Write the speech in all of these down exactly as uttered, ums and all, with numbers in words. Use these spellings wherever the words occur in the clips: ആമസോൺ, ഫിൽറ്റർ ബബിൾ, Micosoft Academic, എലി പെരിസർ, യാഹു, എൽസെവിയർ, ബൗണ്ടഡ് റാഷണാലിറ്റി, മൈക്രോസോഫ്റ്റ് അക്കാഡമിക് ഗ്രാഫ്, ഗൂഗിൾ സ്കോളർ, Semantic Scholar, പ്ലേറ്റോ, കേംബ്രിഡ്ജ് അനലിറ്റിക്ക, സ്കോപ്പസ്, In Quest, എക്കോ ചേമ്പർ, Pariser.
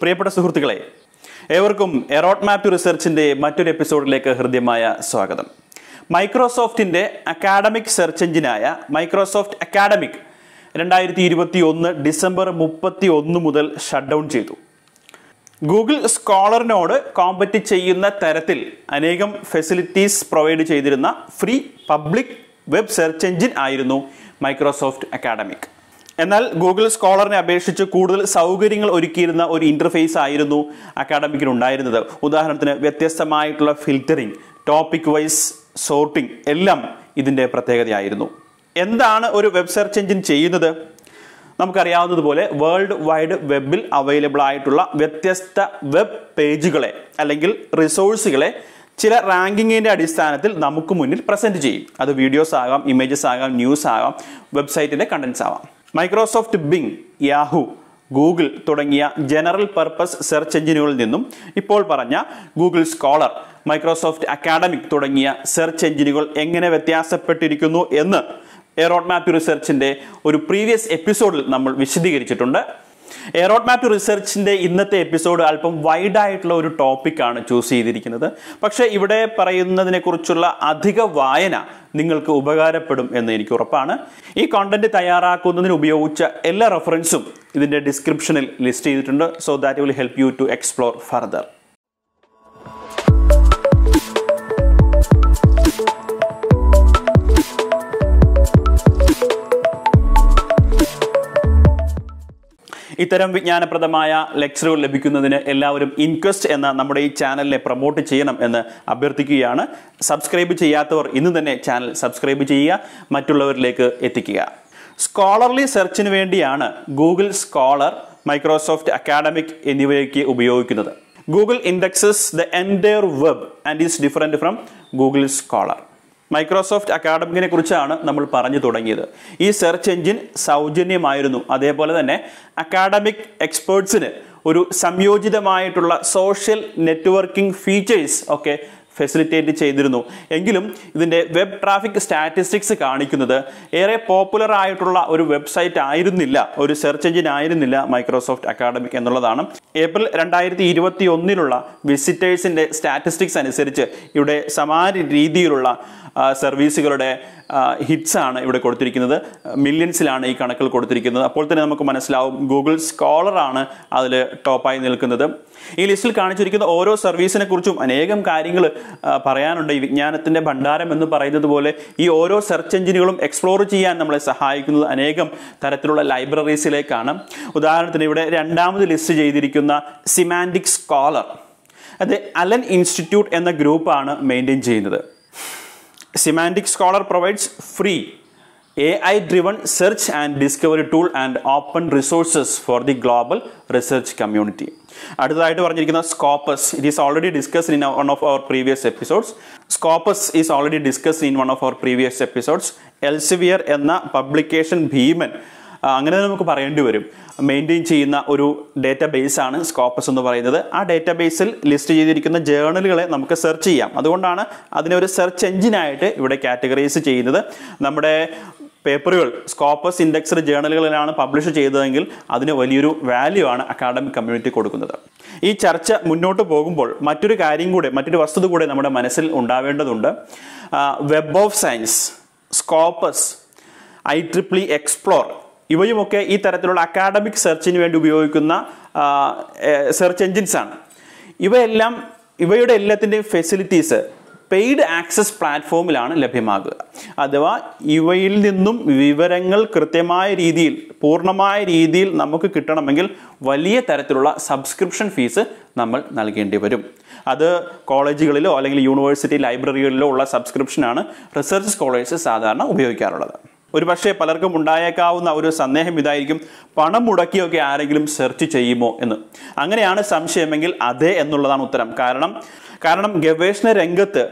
പ്രിയപ്പെട്ട സുഹൃത്തുക്കളെ, ഏവർക്കും എറോട്ട് മാപ്പ് റിസർച്ചിൻ്റെ മറ്റൊരു എപ്പിസോഡിലേക്ക് ഹൃദ്യമായ സ്വാഗതം. മൈക്രോസോഫ്റ്റിൻ്റെ അക്കാഡമിക് സെർച്ച് എഞ്ചിനായ മൈക്രോസോഫ്റ്റ് അക്കാഡമിക് രണ്ടായിരത്തി ഇരുപത്തി ഒന്ന് ഡിസംബർ മുപ്പത്തി ഒന്ന് മുതൽ ഷട്ട് ഡൗൺ ചെയ്തു. ഗൂഗിൾ സ്കോളറിനോട് കോമ്പറ്റ് ചെയ്യുന്ന തരത്തിൽ അനേകം ഫെസിലിറ്റീസ് പ്രൊവൈഡ് ചെയ്തിരുന്ന free public web search engine ആയിരുന്നു മൈക്രോസോഫ്റ്റ് അക്കാഡമിക്. എന്നാൽ ഗൂഗിൾ സ്കോളറിനെ അപേക്ഷിച്ച് കൂടുതൽ സൗകര്യങ്ങൾ ഒരുക്കിയിരുന്ന ഒരു ഇൻ്റർഫേസ് ആയിരുന്നു അക്കാഡമിക്കിനുണ്ടായിരുന്നത്. ഉദാഹരണത്തിന്, വ്യത്യസ്തമായിട്ടുള്ള ഫിൽറ്ററിംഗ്, ടോപ്പിക് വൈസ് സോർട്ടിംഗ് എല്ലാം ഇതിൻ്റെ പ്രത്യേകതയായിരുന്നു. എന്താണ് ഒരു വെബ് സെർച്ച് എഞ്ചിൻ ചെയ്യുന്നത്? നമുക്കറിയാവുന്നതുപോലെ വേൾഡ് വൈഡ് വെബിൽ അവൈലബിൾ ആയിട്ടുള്ള വ്യത്യസ്ത വെബ് പേജുകളെ അല്ലെങ്കിൽ റിസോഴ്സുകളെ ചില റാങ്കിങ്ങിൻ്റെ അടിസ്ഥാനത്തിൽ നമുക്ക് മുന്നിൽ പ്രസൻറ്റ് ചെയ്യും. അത് വീഡിയോസ് ആകാം, ഇമേജസ് ആകാം, ന്യൂസ് ആകാം, വെബ്സൈറ്റിൻ്റെ കണ്ടൻസ് ആവാം. മൈക്രോസോഫ്റ്റ് ബിങ്, യാഹു, ഗൂഗിൾ തുടങ്ങിയ ജനറൽ പർപ്പസ് സെർച്ച് എഞ്ചിനുകളിൽ നിന്നും ഇപ്പോൾ പറഞ്ഞ ഗൂഗിൾ സ്കോളർ, മൈക്രോസോഫ്റ്റ് അക്കാഡമിക് തുടങ്ങിയ സെർച്ച് എഞ്ചിനുകൾ എങ്ങനെ വ്യത്യാസപ്പെട്ടിരിക്കുന്നു എന്ന് എറോട്ട് മാപ്പ് റിസർച്ചിൻ്റെ ഒരു പ്രീവിയസ് എപ്പിസോഡിൽ നമ്മൾ വിശദീകരിച്ചിട്ടുണ്ട്. എറോട്ട് മാപ്പ് റിസർച്ചിൻ്റെ ഇന്നത്തെ എപ്പിസോഡ് അല്പം വൈഡായിട്ടുള്ള ഒരു ടോപ്പിക്കാണ് ചൂസ് ചെയ്തിരിക്കുന്നത്. പക്ഷേ ഇവിടെ പറയുന്നതിനെക്കുറിച്ചുള്ള അധിക വായന നിങ്ങൾക്ക് ഉപകാരപ്പെടും എന്ന് എനിക്ക് ഉറപ്പാണ്. ഈ കോണ്ടന്റ് തയ്യാറാക്കുന്നതിന് ഉപയോഗിച്ച എല്ലാ റെഫറൻസും ഇതിൻ്റെ ഡിസ്ക്രിപ്ഷനിൽ ലിസ്റ്റ് ചെയ്തിട്ടുണ്ട്. So that will help you to explore further. ഇത്തരം വിജ്ഞാനപ്രദമായ ലെക്ചറുകൾ ലഭിക്കുന്നതിന് എല്ലാവരും ഇൻക്വസ്റ്റ് എന്ന നമ്മുടെ ഈ ചാനലിനെ പ്രൊമോട്ട് ചെയ്യണം എന്ന് അഭ്യർത്ഥിക്കുകയാണ്. സബ്സ്ക്രൈബ് ചെയ്യാത്തവർ ഇന്ന് തന്നെ ചാനൽ സബ്സ്ക്രൈബ് ചെയ്യുക, മറ്റുള്ളവരിലേക്ക് എത്തിക്കുക. സ്കോളർലി സെർച്ചിന് വേണ്ടിയാണ് ഗൂഗിൾ സ്കോളർ, മൈക്രോസോഫ്റ്റ് അക്കാഡമിക് എന്നിവയൊക്കെ ഉപയോഗിക്കുന്നത്. Google indexes the entire web and is different from ഗൂഗിൾ സ്കോളർ. Microsoft അക്കാഡമിക്കിനെ കുറിച്ചാണ് നമ്മൾ പറഞ്ഞു തുടങ്ങിയത്. ഈ സെർച്ച് എഞ്ചിൻ സൗജന്യമായിരുന്നു. അതേപോലെ തന്നെ അക്കാഡമിക് എക്സ്പേർട്സിന് ഒരു സംയോജിതമായിട്ടുള്ള സോഷ്യൽ നെറ്റ്വർക്കിംഗ് ഫീച്ചേഴ്സ് ഒക്കെ ഫെസിലിറ്റേറ്റ് ചെയ്തിരുന്നു. എങ്കിലും ഇതിൻ്റെ വെബ് ട്രാഫിക് സ്റ്റാറ്റിസ്റ്റിക്സ് കാണിക്കുന്നത് ഏറെ പോപ്പുലർ ആയിട്ടുള്ള ഒരു വെബ്സൈറ്റ് ആയിരുന്നില്ല, ഒരു സെർച്ച് എഞ്ചിൻ ആയിരുന്നില്ല മൈക്രോസോഫ്റ്റ് അക്കാഡമിക് എന്നുള്ളതാണ്. ഏപ്രിൽ രണ്ടായിരത്തി ഇരുപത്തി ഒന്നിലുള്ള വിസിറ്റേഴ്സിൻ്റെ സ്റ്റാറ്റിസ്റ്റിക്സ് അനുസരിച്ച് ഇവിടെ സമാന രീതിയിലുള്ള സർവീസുകളുടെ ഹിറ്റ്സാണ് ഇവിടെ കൊടുത്തിരിക്കുന്നത്. മില്യൺസിലാണ് ഈ കണക്കുകൾ കൊടുത്തിരിക്കുന്നത്. അപ്പോൾ തന്നെ നമുക്ക് മനസ്സിലാവും ഗൂഗിൾ സ്കോളറാണ് അതിൽ ടോപ്പായി നിൽക്കുന്നത്. ഈ ലിസ്റ്റിൽ കാണിച്ചിരിക്കുന്ന ഓരോ സർവീസിനെ കുറിച്ചും അനേകം കാര്യങ്ങൾ പറയാനുണ്ട്. ഈ വിജ്ഞാനത്തിൻ്റെ ഭണ്ഡാരം എന്ന് പറയുന്നത് പോലെ ഈ ഓരോ സെർച്ച് എഞ്ചിനുകളും എക്സ്പ്ലോർ ചെയ്യാൻ നമ്മളെ സഹായിക്കുന്നത് അനേകം തരത്തിലുള്ള ലൈബ്രറീസിലേക്കാണ്. ഉദാഹരണത്തിന്, ഇവിടെ രണ്ടാമത് ലിസ്റ്റ് ചെയ്തിരിക്കുന്ന സിമാൻറ്റിക് സ്കോളർ, അത് അലൻ ഇൻസ്റ്റിറ്റ്യൂട്ട് എന്ന ഗ്രൂപ്പാണ് മെയിൻറ്റെയിൻ ചെയ്യുന്നത്. Semantic Scholar provides free A I-driven search and discovery tool and open resources for the global research community. അടുത്തതായിട്ട് പറഞ്ഞിരിക്കുന്ന സ്കോപ്പസ്, it is already discussed in one of our previous episodes. സ്കോപ്പസ് is already discussed in one of our previous episodes. എൽസെവിയർ എന്ന publication ഭീമൻ, അങ്ങനെ നമുക്ക് പറയേണ്ടി വരും, maintain ചെയ്യുന്ന ഒരു data ബേസാണ് സ്കോപ്പസ് എന്ന് പറയുന്നത്. ആ ഡേറ്റാ ബേസിൽ ലിസ്റ്റ് ചെയ്തിരിക്കുന്ന ജേണലുകളെ നമുക്ക് സെർച്ച് ചെയ്യാം. അതുകൊണ്ടാണ് അതിനെ ഒരു സെർച്ച് എഞ്ചിനായിട്ട് ഇവിടെ കാറ്റഗറൈസ് ചെയ്യുന്നത്. നമ്മുടെ പേപ്പറുകൾ സ്കോപ്പസ് ഇൻഡെക്സ്ഡ് ജേണലുകളിലാണ് പബ്ലിഷ് ചെയ്തതെങ്കിൽ അതിന് വലിയൊരു വാല്യൂ ആണ് അക്കാഡമിക് കമ്മ്യൂണിറ്റി കൊടുക്കുന്നത്. ഈ ചർച്ച മുന്നോട്ട് പോകുമ്പോൾ മറ്റൊരു കാര്യം കൂടെ, മറ്റൊരു വസ്തുത കൂടെ നമ്മുടെ മനസ്സിൽ ഉണ്ടാവേണ്ടതുണ്ട്. Web of science, സ്കോപ്പസ്, I triple E Xplore ഇവയുമൊക്കെ ഈ തരത്തിലുള്ള അക്കാഡമിക് സെർച്ചിന് വേണ്ടി ഉപയോഗിക്കുന്ന സെർച്ച് എൻജിൻസാണ്. ഇവയെല്ലാം ഇവയുടെ എല്ലാത്തിൻ്റെയും ഫെസിലിറ്റീസ് പെയ്ഡ് ആക്സസ് പ്ലാറ്റ്ഫോമിലാണ് ലഭ്യമാകുക. അഥവാ ഇവയിൽ നിന്നും വിവരങ്ങൾ കൃത്യമായ രീതിയിൽ, പൂർണ്ണമായ രീതിയിൽ നമുക്ക് കിട്ടണമെങ്കിൽ വലിയ തരത്തിലുള്ള സബ്സ്ക്രിപ്ഷൻ ഫീസ് നമ്മൾ നൽകേണ്ടി വരും. അത് കോളേജുകളിലോ അല്ലെങ്കിൽ യൂണിവേഴ്സിറ്റി ലൈബ്രറികളിലോ ഉള്ള സബ്സ്ക്രിപ്ഷനാണ് റിസർച്ച് സ്കോളേഴ്സ് സാധാരണ ഉപയോഗിക്കാറുള്ളത്. ഒരു പക്ഷേ പലർക്കും ഉണ്ടായേക്കാവുന്ന ഒരു സന്ദേഹം ഇതായിരിക്കും, പണം മുടക്കിയൊക്കെ ആരെങ്കിലും സെർച്ച് ചെയ്യുമോ എന്ന്. അങ്ങനെയാണ് സംശയമെങ്കിൽ അതെ എന്നുള്ളതാണ് ഉത്തരം. കാരണം കാരണം ഗവേഷണ രംഗത്ത്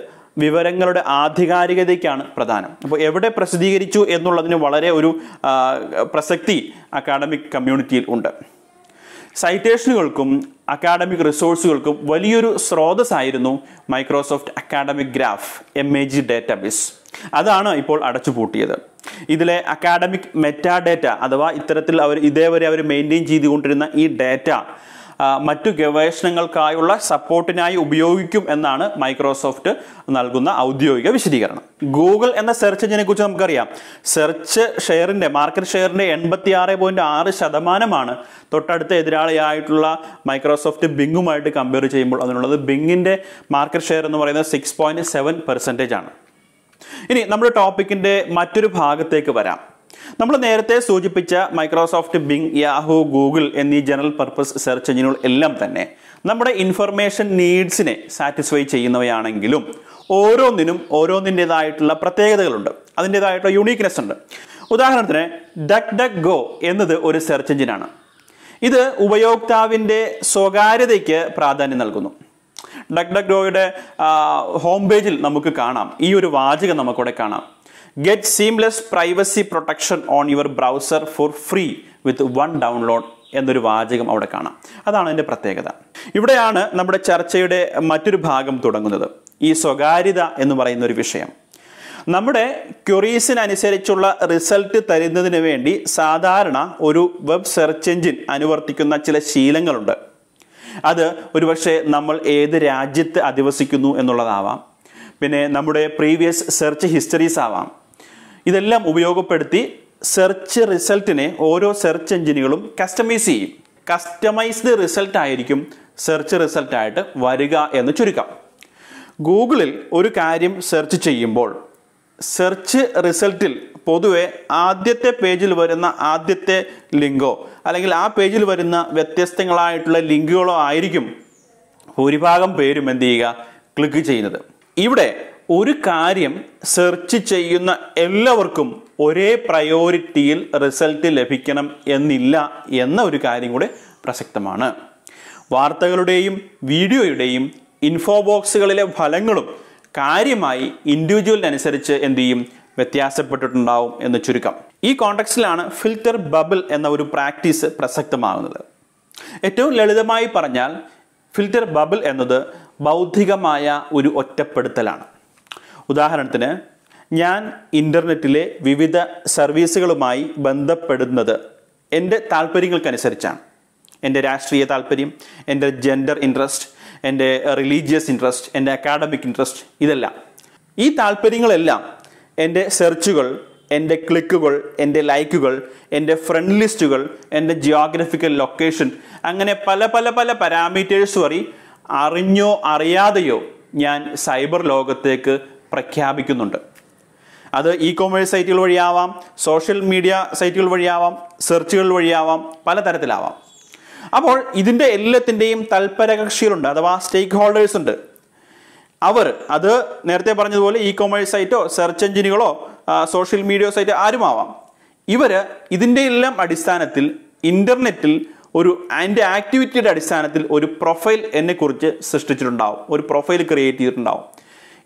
വിവരങ്ങളുടെ ആധികാരികതയ്ക്കാണ് പ്രധാനം. അപ്പോൾ എവിടെ പ്രസിദ്ധീകരിച്ചു എന്നുള്ളതിന് വളരെ ഒരു പ്രസക്തി അക്കാഡമിക് കമ്മ്യൂണിറ്റിയിൽ ഉണ്ട്. സൈറ്റേഷനുകൾക്കും അക്കാഡമിക് റിസോഴ്സുകൾക്കും വലിയൊരു സ്രോതസ്സായിരുന്നു മൈക്രോസോഫ്റ്റ് അക്കാഡമിക് ഗ്രാഫ് M A G database. അതാണ് ഇപ്പോൾ അടച്ചുപൂട്ടിയത്. ഇതിലെ അക്കാഡമിക് മെറ്റാ ഡേറ്റ, അഥവാ ഇത്തരത്തിൽ അവർ ഇതേവരെ അവർ മെയിൻറ്റെയിൻ ചെയ്തുകൊണ്ടിരുന്ന ഈ ഡേറ്റ മറ്റു ഗവേഷണങ്ങൾക്കായുള്ള സപ്പോർട്ടിനായി ഉപയോഗിക്കും എന്നാണ് മൈക്രോസോഫ്റ്റ് നൽകുന്ന ഔദ്യോഗിക വിശദീകരണം. ഗൂഗിൾ എന്ന സെർച്ച് എഞ്ചിനെ കുറിച്ച് നമുക്കറിയാം, സെർച്ച് ഷെയറിൻ്റെ മാർക്കറ്റ് ഷെയറിൻ്റെ എൺപത്തി ആറ് പോയിൻറ്റ് ആറ് ശതമാനമാണ് തൊട്ടടുത്ത എതിരാളിയായിട്ടുള്ള മൈക്രോസോഫ്റ്റ് ബിങ്ങുമായിട്ട് കമ്പയർ ചെയ്യുമ്പോൾ അതിനുള്ളത്. ബിങ്ങിൻ്റെ മാർക്കറ്റ് ഷെയർ എന്ന് പറയുന്നത് സിക്സ് പോയിൻറ്റ് സെവൻ പെർസെൻറ്റേജ് ആണ്. ഇനി നമ്മുടെ ടോപ്പിക്കിൻ്റെ മറ്റൊരു ഭാഗത്തേക്ക് വരാം. നമ്മൾ നേരത്തെ സൂചിപ്പിച്ച മൈക്രോസോഫ്റ്റ് ബിങ്, യാഹു, ഗൂഗിൾ എന്നീ ജനറൽ പർപ്പസ് സെർച്ച് എഞ്ചിനുകൾ എല്ലാം തന്നെ നമ്മുടെ ഇൻഫർമേഷൻ നീഡ്സിനെ സാറ്റിസ്ഫൈ ചെയ്യുന്നവയാണെങ്കിലും ഓരോന്നിനും ഓരോന്നിൻ്റേതായിട്ടുള്ള പ്രത്യേകതകളുണ്ട്, അതിൻ്റേതായിട്ടുള്ള യുണീക്നെസ് ഉണ്ട്. ഉദാഹരണത്തിന് ഡക്ക് ഡക്ക് ഗോ എന്നത് ഒരു സെർച്ച് എഞ്ചിനാണ്. ഇത് ഉപയോക്താവിൻ്റെ സ്വകാര്യതയ്ക്ക് പ്രാധാന്യം നൽകുന്നു. ഡക്ക് ഡക്ക് ഗോയുടെ ഹോം പേജിൽ നമുക്ക് കാണാം ഈ ഒരു വാചകം നമുക്കവിടെ കാണാം. Get seamless privacy protection on your browser for free with one download എന്നൊരു വാചകം അവിടെ കാണാം. അതാണ് അതിൻ്റെ പ്രത്യേകത. ഇവിടെയാണ് നമ്മുടെ ചർച്ചയുടെ മറ്റൊരു ഭാഗം തുടങ്ങുന്നത്, ഈ സ്വകാര്യത എന്ന് പറയുന്ന ഒരു വിഷയം. നമ്മുടെ ക്വറീസിനനുസരിച്ചുള്ള റിസൾട്ട് തരുന്നതിന് വേണ്ടി സാധാരണ ഒരു വെബ് സെർച്ച് എഞ്ചിൻ അനുവർത്തിക്കുന്ന ചില ശീലങ്ങളുണ്ട്. അത് ഒരുപക്ഷെ നമ്മൾ ഏത് രാജ്യത്ത് അധിവസിക്കുന്നു എന്നുള്ളതാവാം, പിന്നെ നമ്മുടെ പ്രീവിയസ് സെർച്ച് ഹിസ്റ്ററീസ് ആവാം. ഇതെല്ലാം ഉപയോഗപ്പെടുത്തി സെർച്ച് റിസൾട്ടിനെ ഓരോ സെർച്ച് എഞ്ചിനുകളും കസ്റ്റമൈസ് ചെയ്യും. കസ്റ്റമൈസ്ഡ് റിസൾട്ട് ആയിരിക്കും സെർച്ച് റിസൾട്ടായിട്ട് വരിക എന്ന് ചുരുക്കം. ഗൂഗിളിൽ ഒരു കാര്യം സെർച്ച് ചെയ്യുമ്പോൾ സെർച്ച് റിസൾട്ടിൽ പൊതുവെ ആദ്യത്തെ പേജിൽ വരുന്ന ആദ്യത്തെ ലിങ്കോ അല്ലെങ്കിൽ ആ പേജിൽ വരുന്ന വ്യത്യസ്തങ്ങളായിട്ടുള്ള ലിങ്കുകളോ ആയിരിക്കും ഭൂരിഭാഗം പേരും എന്ത് ചെയ്യുക, ക്ലിക്ക് ചെയ്യുന്നത്. ഇവിടെ ഒരു കാര്യം സെർച്ച് ചെയ്യുന്ന എല്ലാവർക്കും ഒരേ പ്രയോറിറ്റിയിൽ റിസൾട്ട് ലഭിക്കണം എന്നില്ല എന്ന ഒരു കാര്യം കൂടെ പ്രസക്തമാണ്. വാർത്തകളുടെയും വീഡിയോയുടെയും ഇൻഫോ ബോക്സുകളിലെ ഫലങ്ങളും കാര്യമായി ഇൻഡിവിജ്വലിനനുസരിച്ച് എന്ത് ചെയ്യും, വ്യത്യാസപ്പെട്ടിട്ടുണ്ടാവും എന്ന് ചുരുക്കം. ഈ കോണ്ടെക്സ്റ്റിലാണ് ഫിൽറ്റർ ബബിൾ എന്ന ഒരു പ്രാക്ടീസ് പ്രസക്തമാകുന്നത്. ഏറ്റവും ലളിതമായി പറഞ്ഞാൽ ഫിൽറ്റർ ബബിൾ എന്നത് ബൗദ്ധികമായ ഒരു ഒറ്റപ്പെടുത്തലാണ്. ഉദാഹരണത്തിന് ഞാൻ ഇൻ്റർനെറ്റിലെ വിവിധ സർവീസുകളുമായി ബന്ധപ്പെടുന്നത് എൻ്റെ താല്പര്യങ്ങൾക്കനുസരിച്ചാണ്. എൻ്റെ രാഷ്ട്രീയ താല്പര്യം, എൻ്റെ ജെൻഡർ ഇൻട്രസ്റ്റ്, എൻ്റെ റിലീജിയസ് ഇൻട്രസ്റ്റ്, എൻ്റെ അക്കാഡമിക് ഇൻട്രസ്റ്റ്, ഇതെല്ലാം ഈ താല്പര്യങ്ങളെല്ലാം എൻ്റെ സെർച്ചുകൾ, എൻ്റെ ക്ലിക്കുകൾ, എൻ്റെ ലൈക്കുകൾ, എൻ്റെ ഫ്രണ്ട് ലിസ്റ്റുകൾ, എൻ്റെ ജിയോഗ്രഫിക്കൽ ലൊക്കേഷൻ, അങ്ങനെ പല പല പല പാരാമീറ്റേഴ്സ് വഴി അറിഞ്ഞോ അറിയാതെയോ ഞാൻ സൈബർ ലോകത്തേക്ക് പ്രഖ്യാപിക്കുന്നുണ്ട്. അത് ഇ കോമേഴ്സ് സൈറ്റുകൾ വഴിയാവാം, സോഷ്യൽ മീഡിയ സൈറ്റുകൾ വഴിയാവാം, സെർച്ചുകൾ വഴിയാവാം, പലതരത്തിലാവാം. അപ്പോൾ ഇതിൻ്റെ എല്ലാത്തിൻ്റെയും തൽപരകക്ഷികളുണ്ട്, അഥവാ സ്റ്റേക്ക് ഹോൾഡേഴ്സ് ഉണ്ട്. അവർ അത് നേരത്തെ പറഞ്ഞതുപോലെ ഇ കോമേഴ്സ് സൈറ്റോ സെർച്ച് എഞ്ചിനുകളോ സോഷ്യൽ മീഡിയ സൈറ്റോ ആരുമാവാം. ഇവർ ഇതിൻ്റെ എല്ലാം അടിസ്ഥാനത്തിൽ ഇൻ്റർനെറ്റിൽ ഒരു അതിൻ്റെ ആക്ടിവിറ്റിയുടെ അടിസ്ഥാനത്തിൽ ഒരു പ്രൊഫൈൽ എന്നെക്കുറിച്ച് സൃഷ്ടിച്ചിട്ടുണ്ടാവും, ഒരു പ്രൊഫൈൽ ക്രിയേറ്റ് ചെയ്തിട്ടുണ്ടാവും.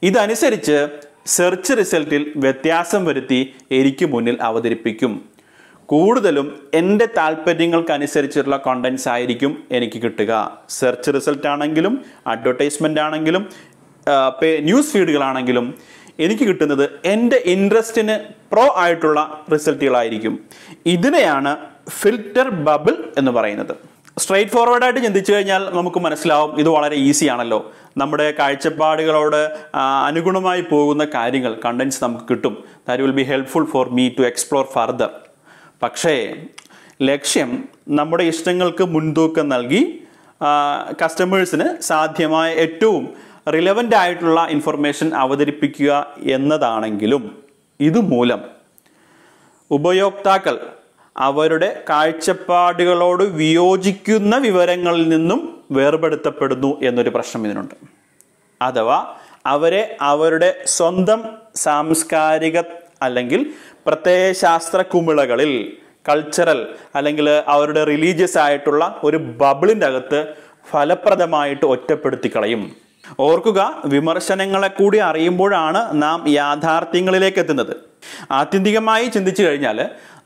ഇതനുസരിച്ച് സെർച്ച് റിസൾട്ടിൽ വ്യത്യാസം വരുത്തി എനിക്ക് മുന്നിൽ അവതരിപ്പിക്കും. കൂടുതലും എൻ്റെ താല്പര്യങ്ങൾക്കനുസരിച്ചുള്ള കോണ്ടൻസ് ആയിരിക്കും എനിക്ക് കിട്ടുക. സെർച്ച് റിസൾട്ടാണെങ്കിലും അഡ്വർടൈസ്മെൻ്റ് ആണെങ്കിലും ന്യൂസ് ഫീഡുകളാണെങ്കിലും എനിക്ക് കിട്ടുന്നത് എൻ്റെ ഇൻട്രസ്റ്റിന് പ്രോ ആയിട്ടുള്ള റിസൾട്ടുകളായിരിക്കും. ഇതിനെയാണ് ഫിൽറ്റർ ബബിൾ എന്ന് പറയുന്നത്. സ്ട്രെയിറ്റ് ഫോർവേഡായിട്ട് ചിന്തിച്ചു കഴിഞ്ഞാൽ നമുക്ക് മനസ്സിലാവും ഇത് വളരെ ഈസിയാണല്ലോ, നമ്മുടെ കാഴ്ചപ്പാടുകളോട് അനുഗുണമായി പോകുന്ന കാര്യങ്ങൾ, കണ്ടൻസ് നമുക്ക് കിട്ടും. That will be helpful for me to explore further. പക്ഷേ ലക്ഷ്യം നമ്മുടെ ഇഷ്ടങ്ങൾക്ക് മുൻതൂക്കം നൽകി കസ്റ്റമേഴ്സിന് സാധ്യമായ ഏറ്റവും റിലവൻ്റ് ആയിട്ടുള്ള ഇൻഫർമേഷൻ അവതരിപ്പിക്കുക എന്നതാണെങ്കിലും ഇതുമൂലം ഉപയോക്താക്കൾ അവരുടെ കാഴ്ചപ്പാടുകളോട് വിയോജിക്കുന്ന വിവരങ്ങളിൽ നിന്നും വേർപെടുത്തപ്പെടുന്നു എന്നൊരു പ്രശ്നം ഇതിനുണ്ട്. അഥവാ അവരെ അവരുടെ സ്വന്തം സാംസ്കാരിക അല്ലെങ്കിൽ പ്രത്യയശാസ്ത്ര കുമിളകളിൽ, കൾച്ചറൽ അല്ലെങ്കിൽ അവരുടെ റിലീജിയസ് ആയിട്ടുള്ള ഒരു ബബിളിൻ്റെ അകത്ത് ഫലപ്രദമായിട്ട് ഒറ്റപ്പെടുത്തി കളയും. ഓർക്കുക, വിമർശനങ്ങളെ കൂടി അറിയുമ്പോഴാണ് നാം യാഥാർത്ഥ്യങ്ങളിലേക്ക് എത്തുന്നത്. ആത്യന്തികമായി ചിന്തിച്ചു കഴിഞ്ഞാൽ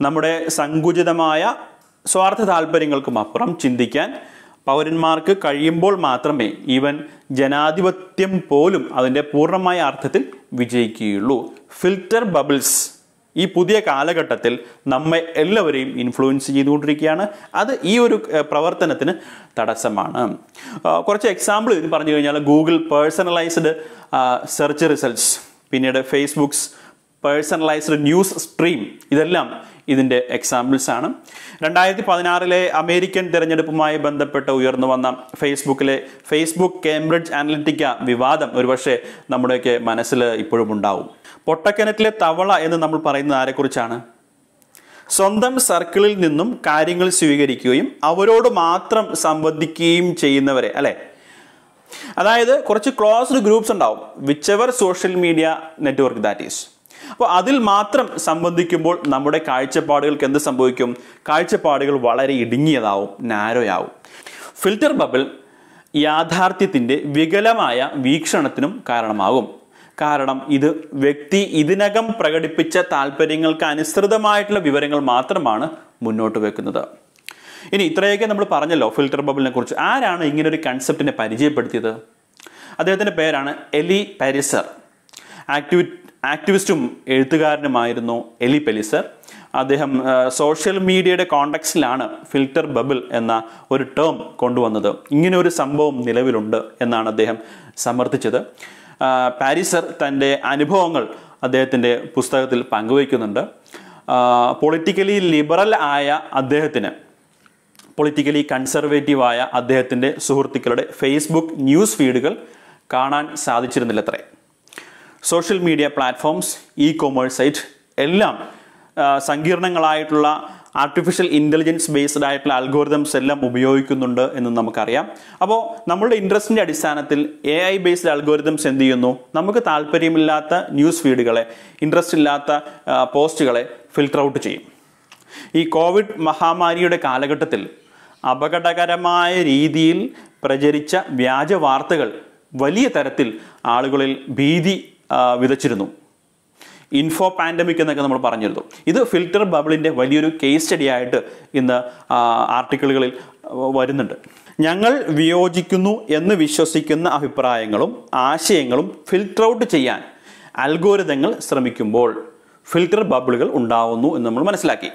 നമ്മുടെ സങ്കുചിതമായ സ്വാർത്ഥ താല്പര്യങ്ങൾക്കും അപ്പുറം ചിന്തിക്കാൻ പൗരന്മാർക്ക് കഴിയുമ്പോൾ മാത്രമേ ഈവൻ ജനാധിപത്യം പോലും അതിൻ്റെ പൂർണ്ണമായ അർത്ഥത്തിൽ വിജയിക്കുകയുള്ളൂ. ഫിൽറ്റർ ബബിൾസ് ഈ പുതിയ കാലഘട്ടത്തിൽ നമ്മെ എല്ലാവരെയും ഇൻഫ്ലുവൻസ് ചെയ്തുകൊണ്ടിരിക്കുകയാണ്. അത് ഈ ഒരു പ്രവർത്തനത്തിന് തടസ്സമാണ്. കുറച്ച് എക്സാമ്പിൾ ഇതിന് പറഞ്ഞു കഴിഞ്ഞാൽ ഗൂഗിൾ പേഴ്സണലൈസ്ഡ് സെർച്ച് റിസൾട്ട്സ്, പിന്നീട് ഫേസ്ബുക്ക്സ് പേഴ്സണലൈസ്ഡ് ന്യൂസ് സ്ട്രീം, ഇതെല്ലാം ഇതിൻ്റെ എക്സാമ്പിൾസാണ്. രണ്ടായിരത്തി പതിനാറിലെ അമേരിക്കൻ തിരഞ്ഞെടുപ്പുമായി ബന്ധപ്പെട്ട് ഉയർന്നു വന്ന ഫേസ്ബുക്കിലെ ഫേസ്ബുക്ക് കേംബ്രിഡ്ജ് അനലിറ്റിക്ക വിവാദം ഒരുപക്ഷെ നമ്മുടെയൊക്കെ മനസ്സിൽ ഇപ്പോഴും ഉണ്ടാവും. പൊട്ടക്കിണറ്റിലെ തവള എന്ന് നമ്മൾ പറയുന്നത് ആരെക്കുറിച്ചാണ്? സ്വന്തം സർക്കിളിൽ നിന്നും കാര്യങ്ങൾ സ്വീകരിക്കുകയും അവരോട് മാത്രം സംബന്ധിക്കുകയും ചെയ്യുന്നവരെ, അല്ലേ? അതായത് കുറച്ച് ക്ലോസ്ഡ് ഗ്രൂപ്പ്സ് ഉണ്ടാവും, whichever social media network that is. അപ്പോൾ അതിൽ മാത്രം സംബന്ധിക്കുമ്പോൾ നമ്മുടെ കാഴ്ചപ്പാടുകൾക്ക് എന്ത് സംഭവിക്കും? കാഴ്ചപ്പാടുകൾ വളരെ ഇടുങ്ങിയതാവും, നാരോയാവും. ഫിൽറ്റർ ബബിൾ യാഥാർത്ഥ്യത്തിൻ്റെ വികലമായ വീക്ഷണത്തിനും കാരണമാകും. കാരണം ഇത് വ്യക്തി ഇതിനകം പ്രകടിപ്പിച്ച താല്പര്യങ്ങൾക്ക് അനുസൃതമായിട്ടുള്ള വിവരങ്ങൾ മാത്രമാണ് മുന്നോട്ട് വെക്കുന്നത്. ഇനി ഇത്രയൊക്കെ നമ്മൾ പറഞ്ഞല്ലോ ഫിൽറ്റർ ബബിളിനെ കുറിച്ച്. ആരാണ് ഇങ്ങനൊരു കൺസെപ്റ്റിനെ പരിചയപ്പെടുത്തിയത്? അദ്ദേഹത്തിൻ്റെ പേരാണ് എലി പെരിസർ. ആക്ടിവി ആക്ടിവിസ്റ്റും എഴുത്തുകാരനുമായിരുന്നു എലി പെരിസർ. അദ്ദേഹം സോഷ്യൽ മീഡിയയുടെ കോണ്ടക്സ്റ്റിലാണ് ഫിൽറ്റർ ബബിൾ എന്ന ഒരു ടേം കൊണ്ടുവന്നത്. ഇങ്ങനൊരു സംഭവം നിലവിലുണ്ട് എന്നാണ് അദ്ദേഹം സമർത്ഥിച്ചത്. പാരിസർ തൻ്റെ അനുഭവങ്ങൾ അദ്ദേഹത്തിൻ്റെ പുസ്തകത്തിൽ പങ്കുവയ്ക്കുന്നുണ്ട്. പൊളിറ്റിക്കലി ലിബറൽ ആയ അദ്ദേഹത്തിന്, പൊളിറ്റിക്കലി കൺസർവേറ്റീവായ അദ്ദേഹത്തിൻ്റെ സുഹൃത്തുക്കളുടെ ഫേസ്ബുക്ക് ന്യൂസ് ഫീഡുകൾ കാണാൻ സാധിച്ചിരുന്നില്ലത്രേ. Social media platforms, e commerce site എല്ലാം സങ്കീർണങ്ങളായിട്ടുള്ള ആർട്ടിഫിഷ്യൽ ഇൻ്റലിജൻസ് ബേസ്ഡ് ആയിട്ടുള്ള അൽഗോരിതംസ് എല്ലാം ഉപയോഗിക്കുന്നുണ്ട് എന്ന് നമുക്കറിയാം. അപ്പോൾ നമ്മളുടെ ഇൻട്രസ്റ്റിൻ്റെ അടിസ്ഥാനത്തിൽ എ ഐ ബേസ്ഡ് അൽഗോരിതംസ് എന്ത് ചെയ്യുന്നു? നമുക്ക് താല്പര്യമില്ലാത്ത ന്യൂസ് ഫീഡുകളെ, ഇൻട്രസ്റ്റ് ഇല്ലാത്ത പോസ്റ്റുകളെ ഫിൽട്ടർ ഔട്ട് ചെയ്യും. ഈ കോവിഡ് മഹാമാരിയുടെ കാലഘട്ടത്തിൽ അപകടകരമായ രീതിയിൽ പ്രചരിച്ച വ്യാജ വാർത്തകൾ വലിയ തരത്തിൽ ആളുകളിൽ ഭീതി വിതച്ചിരുന്നു. ഇൻഫോ പാൻഡമിക് എന്നൊക്കെ നമ്മൾ പറഞ്ഞിരുന്നു. ഇത് ഫിൽറ്റർ ബബിളിൻ്റെ വലിയൊരു കേസ് സ്റ്റഡിയായിട്ട് ഇന്ന് ആർട്ടിക്കിളുകളിൽ വരുന്നുണ്ട്. ഞങ്ങൾ വിയോജിക്കുന്നു എന്ന് വിശ്വസിക്കുന്ന അഭിപ്രായങ്ങളും ആശയങ്ങളും ഫിൽറ്റർ ഔട്ട് ചെയ്യാൻ അൽഗോരിതങ്ങൾ ശ്രമിക്കുമ്പോൾ ഫിൽറ്റർ ബബിളുകൾ ഉണ്ടാവുന്നു എന്ന് നമ്മൾ മനസ്സിലാക്കി.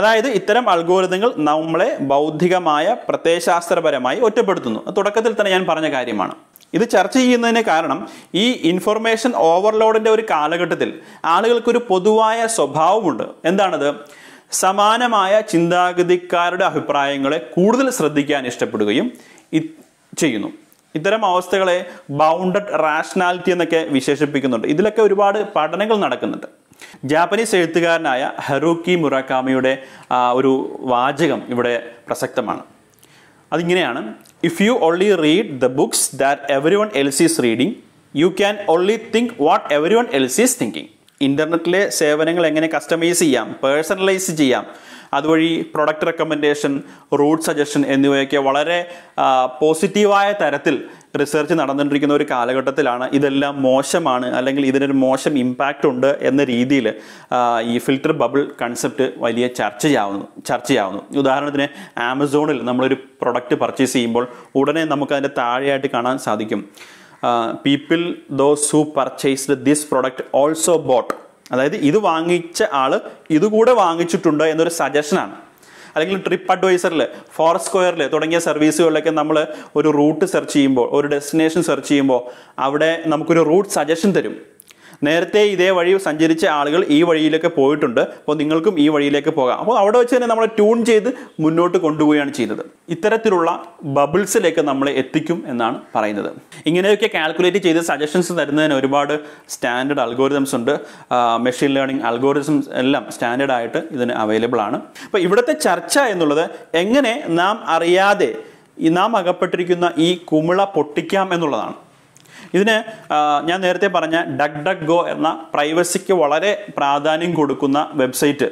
അതായത് ഇത്തരം അൽഗോരിതങ്ങൾ നമ്മളെ ബൗദ്ധികമായ പ്രത്യയശാസ്ത്രപരമായി ഒറ്റപ്പെടുത്തുന്നു. തുടക്കത്തിൽ തന്നെ ഞാൻ പറഞ്ഞ കാര്യമാണ്. ഇത് ചർച്ച ചെയ്യുന്നതിന് കാരണം ഈ ഇൻഫർമേഷൻ ഓവർലോഡിൻ്റെ ഒരു കാലഘട്ടത്തിൽ ആളുകൾക്കൊരു പൊതുവായ സ്വഭാവമുണ്ട്. എന്താണത്? സമാനമായ ചിന്താഗതിക്കാരുടെ അഭിപ്രായങ്ങളെ കൂടുതൽ ശ്രദ്ധിക്കാൻ ഇഷ്ടപ്പെടുകയും ചെയ്യുന്നു. ഇത്തരം അവസ്ഥകളെ ബൗണ്ടഡ് റാഷണാലിറ്റി എന്നൊക്കെ വിശേഷിപ്പിക്കുന്നുണ്ട്. ഇതിലൊക്കെ ഒരുപാട് പഠനങ്ങൾ നടക്കുന്നുണ്ട്. ജാപ്പനീസ് എഴുത്തുകാരനായ ഹരൂക്കി മുറാക്കാമിയുടെ ഒരു വാചകം ഇവിടെ പ്രസക്തമാണ്. അതിങ്ങനെയാണ്: If you only read the books that everyone else is reading, you can only think what everyone else is thinking. ഇൻ്റർനെറ്റിലെ സേവനങ്ങൾ എങ്ങനെ കസ്റ്റമൈസ് ചെയ്യാം, പേഴ്സണലൈസ് ചെയ്യാം, അതുവഴി പ്രൊഡക്റ്റ് റെക്കമെൻഡേഷൻ, റൂട്ട് സജഷൻ എന്നിവയൊക്കെ വളരെ പോസിറ്റീവായ തരത്തിൽ റിസർച്ച് നടന്നുകൊണ്ടിരിക്കുന്ന ഒരു കാലഘട്ടത്തിലാണ് ഇതെല്ലാം മോശമാണ് അല്ലെങ്കിൽ ഇതിനൊരു മോശം ഇമ്പാക്റ്റ് ഉണ്ട് എന്ന രീതിയിൽ ഈ ഫിൽറ്റർ ബബിൾ കൺസെപ്റ്റ് വലിയ ചർച്ചയാവുന്നു ചർച്ചയാവുന്നു ഉദാഹരണത്തിന് ആമസോണിൽ നമ്മളൊരു പ്രൊഡക്റ്റ് പർച്ചേസ് ചെയ്യുമ്പോൾ ഉടനെ നമുക്കതിൻ്റെ താഴെയായിട്ട് കാണാൻ സാധിക്കും people those who purchased this product also bought. അതായത് ഇത് വാങ്ങിച്ച ആൾ ഇതുകൂടെ വാങ്ങിച്ചിട്ടുണ്ട് എന്നൊരു സജഷനാണ്. അല്ലെങ്കിൽ ട്രിപ്പ് അഡ്വൈസറിൽ, ഫോർ സ്ക്വയറിൽ തുടങ്ങിയ സർവീസുകളിലൊക്കെ നമ്മൾ ഒരു റൂട്ട് സെർച്ച് ചെയ്യുമ്പോൾ, ഒരു ഡെസ്റ്റിനേഷൻ സെർച്ച് ചെയ്യുമ്പോൾ അവിടെ നമുക്കൊരു റൂട്ട് സജഷൻ തരും. നേരത്തെ ഇതേ വഴി സഞ്ചരിച്ച ആളുകൾ ഈ വഴിയിലൊക്കെ പോയിട്ടുണ്ട്, അപ്പോൾ നിങ്ങൾക്കും ഈ വഴിയിലേക്ക് പോകാം. അപ്പോൾ അവിടെ വെച്ച് തന്നെ നമ്മളെ ട്യൂൺ ചെയ്ത് മുന്നോട്ട് കൊണ്ടുപോവുകയാണ് ചെയ്തത്. ഇത്തരത്തിലുള്ള ബബിൾസിലേക്ക് നമ്മളെ എത്തിക്കും എന്നാണ് പറയുന്നത്. ഇങ്ങനെയൊക്കെ കാൽക്കുലേറ്റ് ചെയ്ത് സജഷൻസ് തരുന്നതിന് ഒരുപാട് സ്റ്റാൻഡേർഡ് അൽഗോരിതംസ് ഉണ്ട്. മെഷീൻ ലേണിംഗ് അൽഗോരിതംസ് എല്ലാം സ്റ്റാൻഡേർഡായിട്ട് ഇതിന് അവൈലബിൾ ആണ്. അപ്പോൾ ഇവിടുത്തെ ചർച്ച എന്നുള്ളത് എങ്ങനെ നാം അറിയാതെ നാം അകപ്പെട്ടിരിക്കുന്ന ഈ കുമിള പൊട്ടിക്കാം എന്നുള്ളതാണ്. ഇതിന് ഞാൻ നേരത്തെ പറഞ്ഞ ഡക് ഡക് ഗോ എന്ന പ്രൈവസിക്ക് വളരെ പ്രാധാന്യം കൊടുക്കുന്ന വെബ്സൈറ്റ്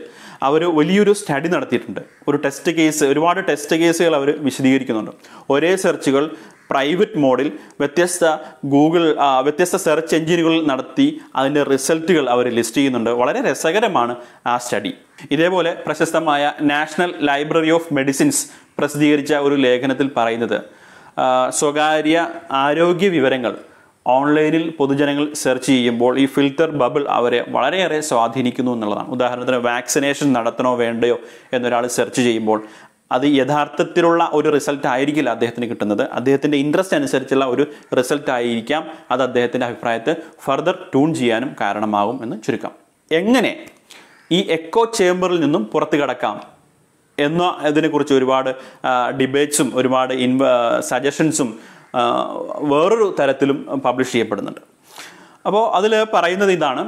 അവർ വലിയൊരു സ്റ്റഡി നടത്തിയിട്ടുണ്ട്. ഒരു ടെസ്റ്റ് കേസ്, ഒരുപാട് ടെസ്റ്റ് കേസുകൾ അവർ വിശദീകരിക്കുന്നുണ്ട്. ഒരേ സെർച്ചുകൾ പ്രൈവറ്റ് മോഡിൽ വ്യത്യസ്ത ഗൂഗിൾ വ്യത്യസ്ത സെർച്ച് എഞ്ചിനുകളിൽ നടത്തി അതിൻ്റെ റിസൾട്ടുകൾ അവർ ലിസ്റ്റ് ചെയ്യുന്നുണ്ട്. വളരെ രസകരമാണ് ആ സ്റ്റഡി. ഇതേപോലെ പ്രശസ്തമായ നാഷണൽ ലൈബ്രറി ഓഫ് മെഡിസിൻസ് പ്രസിദ്ധീകരിച്ച ഒരു ലേഖനത്തിൽ പറയുന്നത് സ്വകാര്യ ആരോഗ്യ വിവരങ്ങൾ ഓൺലൈനിൽ പൊതുജനങ്ങൾ സെർച്ച് ചെയ്യുമ്പോൾ ഈ ഫിൽറ്റർ ബബിൾ അവരെ വളരെയേറെ സ്വാധീനിക്കുന്നു എന്നുള്ളതാണ്. ഉദാഹരണത്തിന് വാക്സിനേഷൻ നടത്തണോ വേണ്ടയോ എന്നൊരാൾ സെർച്ച് ചെയ്യുമ്പോൾ അത് യഥാർത്ഥത്തിലുള്ള ഒരു റിസൾട്ട് ആയിരിക്കില്ല അദ്ദേഹത്തിന് കിട്ടുന്നത്. അദ്ദേഹത്തിൻ്റെ ഇൻട്രസ്റ്റ് അനുസരിച്ചുള്ള ഒരു റിസൾട്ട് ആയിരിക്കാം അത് അദ്ദേഹത്തിൻ്റെ അഭിപ്രായത്തെ ഫർദർ ട്യൂൺ ചെയ്യാനും കാരണമാകും എന്ന് ചുരുക്കം. എങ്ങനെ ഈ എക്കോ ചേംബറിൽ നിന്നും പുറത്തു കടക്കാം എന്ന ഇതിനെക്കുറിച്ച് ഒരുപാട് ഡിബേറ്റ്സും ഒരുപാട് ഇൻവ സജഷൻസും വേറൊരു തരത്തിലും പബ്ലിഷ് ചെയ്യപ്പെടുന്നുണ്ട്. അപ്പോൾ അതിൽ പറയുന്നത് ഇതാണ്,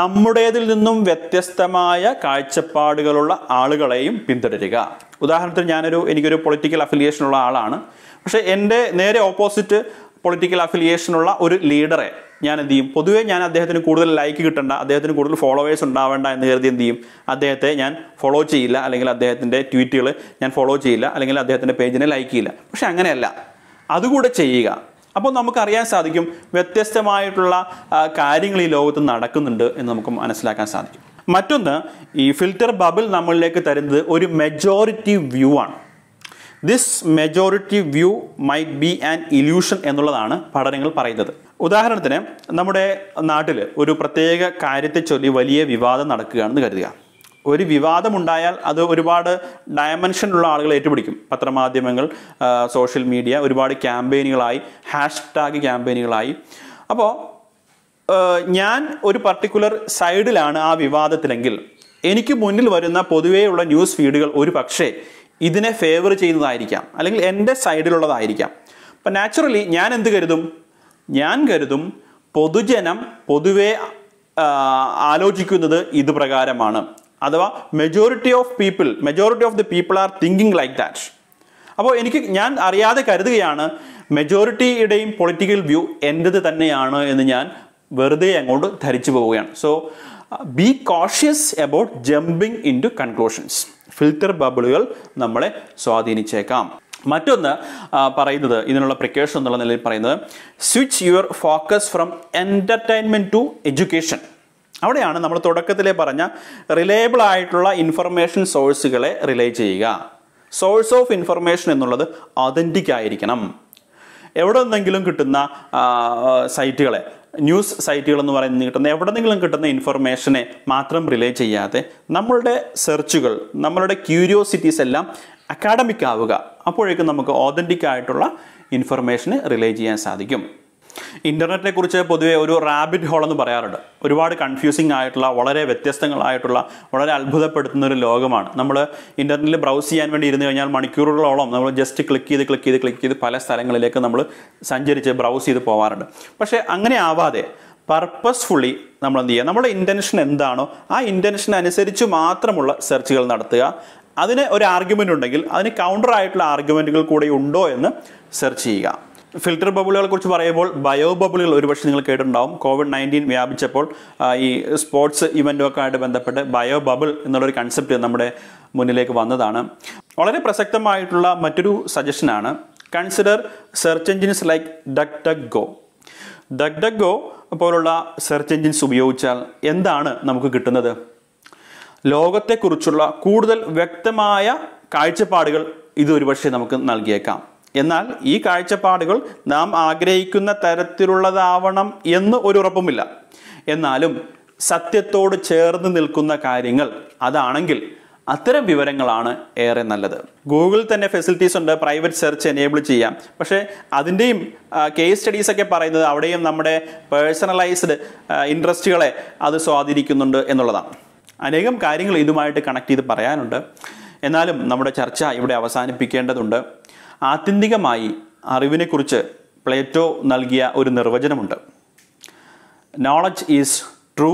നമ്മുടേതിൽ നിന്നും വ്യത്യസ്തമായ കാഴ്ചപ്പാടുകളുള്ള ആളുകളെയും പിന്തുടരുക. ഉദാഹരണത്തിന് ഞാനൊരു എനിക്കൊരു പൊളിറ്റിക്കൽ അഫിലിയേഷനുള്ള ആളാണ്, പക്ഷേ എൻ്റെ നേരെ ഓപ്പോസിറ്റ് പൊളിറ്റിക്കൽ അഫിലിയേഷനുള്ള ഒരു ലീഡറെ ഞാൻ എന്ത് ചെയ്യും, പൊതുവേ ഞാൻ അദ്ദേഹത്തിന് കൂടുതൽ ലൈക്ക് കിട്ടണ്ട, അദ്ദേഹത്തിന് കൂടുതൽ ഫോളോവേഴ്സ് ഉണ്ടാവേണ്ട എന്ന് കരുതി എന്ത് ചെയ്യും, അദ്ദേഹത്തെ ഞാൻ ഫോളോ ചെയ്യില്ല, അല്ലെങ്കിൽ അദ്ദേഹത്തിൻ്റെ ട്വീറ്റുകൾ ഞാൻ ഫോളോ ചെയ്യില്ല, അല്ലെങ്കിൽ അദ്ദേഹത്തിൻ്റെ പേജിനെ ലൈക്ക് ചെയ്യില്ല. പക്ഷെ അങ്ങനെയല്ല, അതുകൂടെ ചെയ്യുക. അപ്പോൾ നമുക്കറിയാൻ സാധിക്കും വ്യത്യസ്തമായിട്ടുള്ള കാര്യങ്ങൾ ഈ ലോകത്ത് നടക്കുന്നുണ്ട് എന്ന് നമുക്ക് മനസ്സിലാക്കാൻ സാധിക്കും. മറ്റൊന്ന്, ഈ ഫിൽറ്റർ ബബിൾ നമ്മളിലേക്ക് തരുന്നത് ഒരു മെജോറിറ്റി വ്യൂ ആണ്. This majority view might be an illusion എന്നുള്ളതാണ് പഠനങ്ങൾ പറയുന്നത്. ഉദാഹരണത്തിന് നമ്മുടെ നാട്ടിൽ ഒരു പ്രത്യേക കാര്യത്തെ ചൊല്ലി വലിയ വിവാദം നടക്കുകയാണെന്ന് കരുതുക. ഒരു വിവാദമുണ്ടായാൽ അത് ഒരുപാട് ഡയമെൻഷനുള്ള ആളുകൾ ഏറ്റുപിടിക്കും. പത്രമാധ്യമങ്ങൾ, സോഷ്യൽ മീഡിയ, ഒരുപാട് ക്യാമ്പയിനുകളായി, ഹാഷ് ടാഗ് ക്യാമ്പയിനുകളായി. അപ്പോൾ ഞാൻ ഒരു പർട്ടിക്കുലർ സൈഡിലാണ് ആ വിവാദത്തിലെങ്കിൽ എനിക്ക് മുന്നിൽ വരുന്ന പൊതുവെയുള്ള ന്യൂസ് ഫീഡുകൾ ഒരു പക്ഷേ ഇതിനെ ഫേവർ ചെയ്യുന്നതായിരിക്കാം, അല്ലെങ്കിൽ എൻ്റെ സൈഡിലുള്ളതായിരിക്കാം. അപ്പം നാച്ചുറലി ഞാൻ എന്ത് കരുതും, ഞാൻ കരുതും പൊതുജനം പൊതുവെ ആലോചിക്കുന്നത് ഇത് പ്രകാരമാണ്, അഥവാ majority of people majority of the people are thinking like that. അപ്പോൾ എനിക്ക് ഞാൻ അറിയാതെ കരുതുകയാണ് മെജോറിറ്റിയുടെയും പൊളിറ്റിക്കൽ വ്യൂ എൻ്റേത് തന്നെയാണ് എന്ന് ഞാൻ വെറുതെ അങ്ങോട്ട് ധരിച്ചു പോവുകയാണ്. So be cautious about jumping into conclusions. Filter ബബിളുകൾ നമ്മളെ സ്വാധീനിച്ചേക്കാം. മറ്റൊന്ന് പറയുന്നത്, ഇതിനുള്ള പ്രിക്കോഷൻ എന്നുള്ള നിലയിൽ പറയുന്നത്, switch your focus from entertainment to education. അവിടെയാണ് നമ്മൾ തുടക്കത്തിലെ പറഞ്ഞ റിലയബിൾ ആയിട്ടുള്ള ഇൻഫർമേഷൻ സോഴ്സുകളെ റിലേ ചെയ്യുക. സോഴ്സ് ഓഫ് ഇൻഫർമേഷൻ എന്നുള്ളത് ഒതൻറ്റിക് ആയിരിക്കണം. എവിടെ നിന്നെങ്കിലും കിട്ടുന്ന സൈറ്റുകളെ, ന്യൂസ് സൈറ്റുകളെന്ന് പറയുന്നത് കിട്ടുന്ന എവിടെ നിന്നെങ്കിലും കിട്ടുന്ന ഇൻഫർമേഷനെ മാത്രം റിലേ ചെയ്യാതെ നമ്മളുടെ സെർച്ചുകൾ, നമ്മളുടെ ക്യൂരിയോസിറ്റീസ് എല്ലാം അക്കാഡമിക് ആവുക. അപ്പോഴേക്കും നമുക്ക് ഓതൻറ്റിക് ആയിട്ടുള്ള ഇൻഫർമേഷന് റിലേ ചെയ്യാൻ സാധിക്കും. ഇൻ്റർനെറ്റിനെ കുറിച്ച് പൊതുവെ ഒരു റാബിറ്റ് ഹോൾ എന്ന് പറയാറുണ്ട്. ഒരുപാട് കൺഫ്യൂസിങ് ആയിട്ടുള്ള, വളരെ വ്യത്യസ്തങ്ങളായിട്ടുള്ള, വളരെ അത്ഭുതപ്പെടുത്തുന്ന ഒരു ലോകമാണ്. നമ്മൾ ഇൻ്റർനെറ്റിൽ ബ്രൗസ് ചെയ്യാൻ വേണ്ടി ഇരുന്ന് കഴിഞ്ഞാൽ മണിക്കൂറുകളോളം നമ്മൾ ജസ്റ്റ് ക്ലിക്ക് ചെയ്ത് ക്ലിക്ക് ചെയ്ത് ക്ലിക്ക് ചെയ്ത് പല സ്ഥലങ്ങളിലേക്ക് നമ്മൾ സഞ്ചരിച്ച് ബ്രൗസ് ചെയ്ത് പോകാറുണ്ട്. പക്ഷേ അങ്ങനെ ആവാതെ പർപ്പസ്ഫുള്ളി നമ്മൾ എന്ത് ചെയ്യുക, നമ്മുടെ ഇൻറ്റൻഷൻ എന്താണോ ആ ഇൻറ്റൻഷൻ അനുസരിച്ച് മാത്രമുള്ള സെർച്ചുകൾ നടത്തുക. അതിന് ഒരു ആർഗ്യുമെൻ്റ് ഉണ്ടെങ്കിൽ അതിന് കൗണ്ടർ ആയിട്ടുള്ള ആർഗ്യുമെൻറ്റുകൾ കൂടെ ഉണ്ടോ എന്ന് സെർച്ച് ചെയ്യുക. ഫിൽറ്റർ ബബിളുകളെ കുറിച്ച് പറയുമ്പോൾ ബയോ ബബിളുകൾ ഒരുപക്ഷെ നിങ്ങൾ കേട്ടിട്ടുണ്ടാവും. കോവിഡ് നയൻറ്റീൻ വ്യാപിച്ചപ്പോൾ ഈ സ്പോർട്സ് ഇവൻറ്റൊക്കെ ആയിട്ട് ബന്ധപ്പെട്ട് ബയോ ബബിൾ എന്നുള്ളൊരു കൺസെപ്റ്റ് നമ്മുടെ മുന്നിലേക്ക് വന്നതാണ്. വളരെ പ്രസക്തമായിട്ടുള്ള മറ്റൊരു സജഷനാണ് consider search engines like DuckDuckGo. DuckDuckGo പോലുള്ള സെർച്ച് എൻജിൻസ് ഉപയോഗിച്ചാൽ എന്താണ് നമുക്ക് കിട്ടുന്നത്? ലോകത്തെക്കുറിച്ചുള്ള കൂടുതൽ വ്യക്തമായ കാഴ്ചപ്പാടുകൾ ഇത് ഒരുപക്ഷെ നമുക്ക് നൽകിയേക്കാം. എന്നാൽ ഈ കാഴ്ചപ്പാടുകൾ നാം ആഗ്രഹിക്കുന്ന തരത്തിലുള്ളതാവണം എന്ന് ഒരു ഉറപ്പുമില്ല. എന്നാലും സത്യത്തോട് ചേർന്ന് നിൽക്കുന്ന കാര്യങ്ങൾ അതാണെങ്കിൽ അത്തരം വിവരങ്ങളാണ് ഏറെ നല്ലത്. ഗൂഗിൾ തന്നെ ഫെസിലിറ്റീസ് ഉണ്ട്, പ്രൈവറ്റ് സെർച്ച് എനേബിൾ ചെയ്യാം. പക്ഷേ അതിൻ്റെയും കേസ് സ്റ്റഡീസൊക്കെ പറയുന്നത് അവിടെയും നമ്മുടെ പേഴ്സണലൈസ്ഡ് ഇൻട്രസ്റ്റുകളെ അത് സ്വാധീനിക്കുന്നുണ്ട് എന്നുള്ളതാണ്. അനേകം കാര്യങ്ങൾ ഇതുമായിട്ട് കണക്ട് ചെയ്ത് പറയാനുണ്ട്. എന്നാലും നമ്മുടെ ചർച്ച ഇവിടെ അവസാനിപ്പിക്കേണ്ടതുണ്ട്. ആത്യന്തികമായി അറിവിനെക്കുറിച്ച് പ്ലേറ്റോ നൽകിയ ഒരു നിർവചനമുണ്ട്. Knowledge is true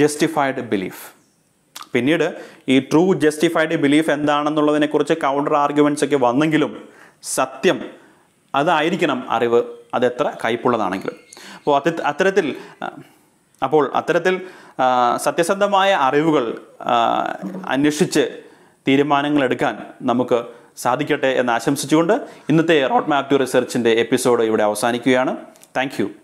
justified belief. പിന്നീട് ഈ ട്രൂ ജസ്റ്റിഫൈഡ് ബിലീഫ് എന്താണെന്നുള്ളതിനെക്കുറിച്ച് കൗണ്ടർ ആർഗ്യുമെൻറ്റ്സ് ഒക്കെ വന്നെങ്കിലും സത്യം അതായിരിക്കണം അറിവ്, അതെത്ര കയ്പുള്ളതാണെങ്കിലും. അപ്പോൾ അത് അത്തരത്തിൽ അപ്പോൾ അത്തരത്തിൽ സത്യസന്ധമായ അറിവുകൾ അന്വേഷിച്ച് തീരുമാനങ്ങളെടുക്കാൻ നമുക്ക് സാധിക്കട്ടെ എന്ന് ആശംസിച്ചുകൊണ്ട് ഇന്നത്തെ റോഡ് മാപ്പ് ടു റിസർച്ചിൻ്റെ എപ്പിസോഡ് ഇവിടെ അവസാനിക്കുകയാണ്. Thank U.